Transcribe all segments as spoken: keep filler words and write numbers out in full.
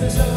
Sudah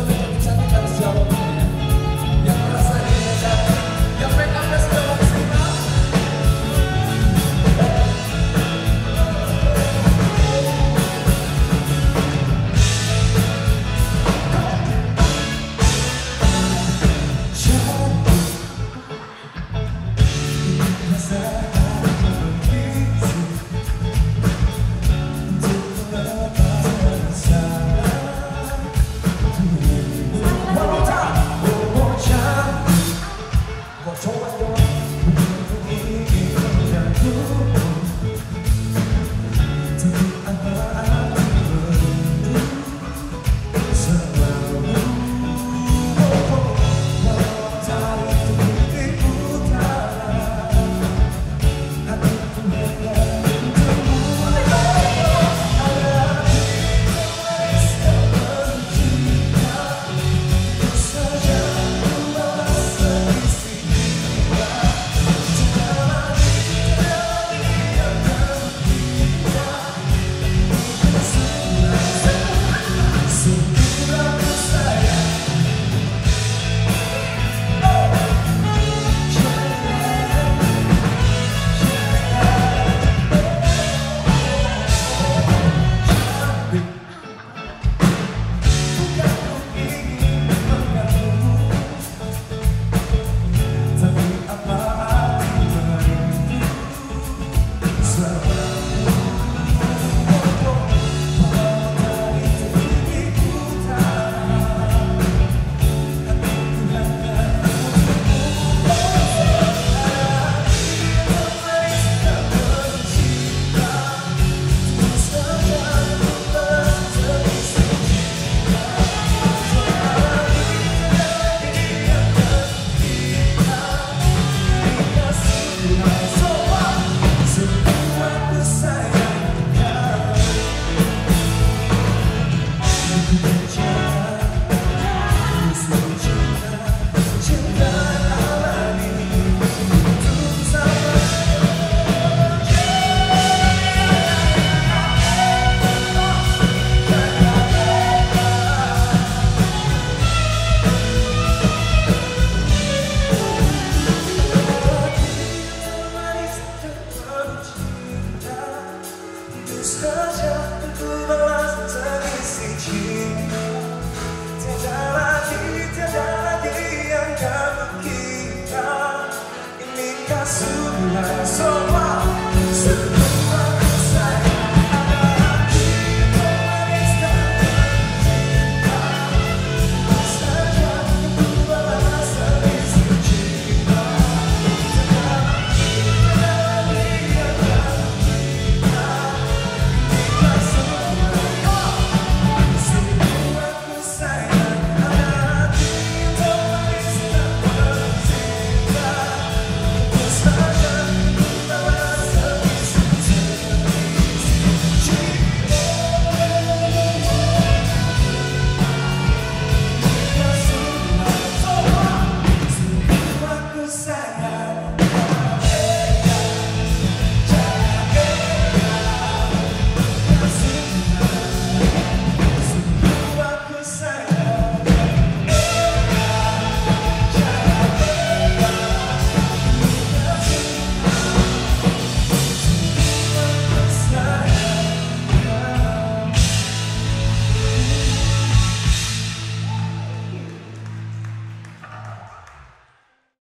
so